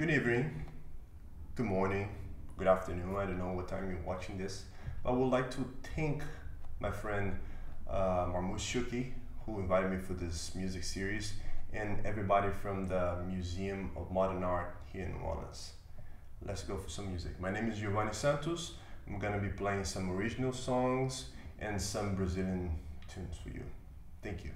Good evening, good morning, good afternoon. I don't know what time you're watching this, but I would like to thank my friend Mahmoud Chouki, who invited me for this music series, and everybody from the Museum of Modern Art here in New Orleans. Let's go for some music. My name is Geovane Santos. I'm gonna be playing some original songs and some Brazilian tunes for you. Thank you.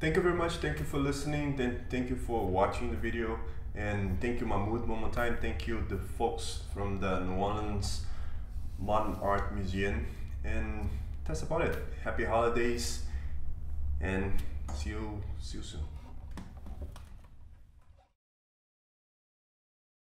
Thank you very much. Thank you for listening. Thank you for watching the video. And thank you, Mahmoud, one more time. Thank you, the folks from the New Orleans Modern Art Museum. And that's about it. Happy holidays. And see you soon.